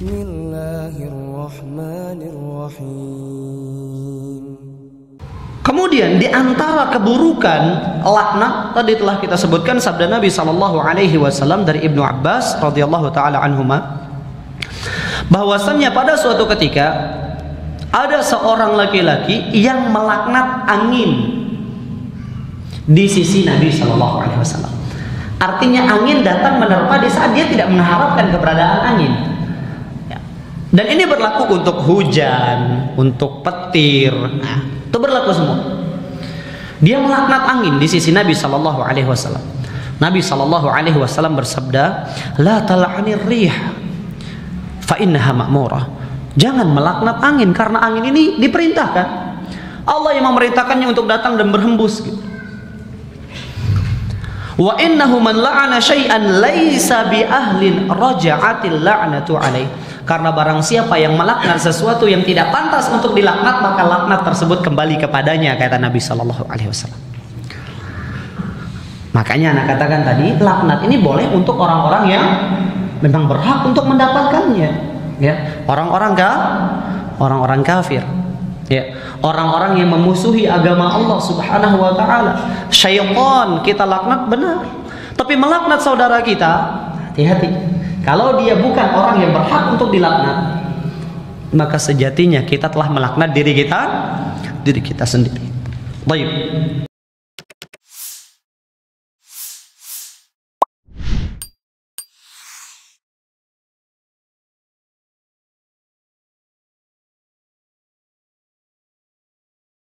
Bismillahirrahmanirrahim. Kemudian di antara keburukan laknat tadi telah kita sebutkan sabda Nabi Shallallahu Alaihi Wasallam dari Ibnu Abbas radhiyallahu taala anhuma, bahwasannya pada suatu ketika ada seorang laki-laki yang melaknat angin di sisi Nabi Shallallahu Alaihi Wasallam. Artinya angin datang menerpa di saat dia tidak mengharapkan keberadaan angin. Dan ini berlaku untuk hujan, untuk petir, nah, itu berlaku semua. Dia melaknat angin di sisi Nabi Shallallahu Alaihi Wasallam. Nabi Shallallahu Alaihi Wasallam bersabda, "La tal'anir rih, fa innaha ma'murah." Jangan melaknat angin karena angin ini diperintahkan. Allah yang memerintahkannya untuk datang dan berhembus. Gitu. Wa innahu man la'ana syai'an laisa bi ahlin raja'atil la'natu alaih. Karena barang siapa yang melaknat sesuatu yang tidak pantas untuk dilaknat, maka laknat tersebut kembali kepadanya, kata Nabi Shallallahu Alaihi Wasallam. Makanya anak katakan tadi, laknat ini boleh untuk orang-orang yang memang berhak untuk mendapatkannya, ya. Orang-orang kafir, ya, orang-orang yang memusuhi agama Allah Subhanahu Wa Taala, syaitan kita laknat, benar. Tapi melaknat saudara kita, hati-hati. Kalau dia bukan orang yang berhak untuk dilaknat, maka sejatinya kita telah melaknat diri kita sendiri. Baik.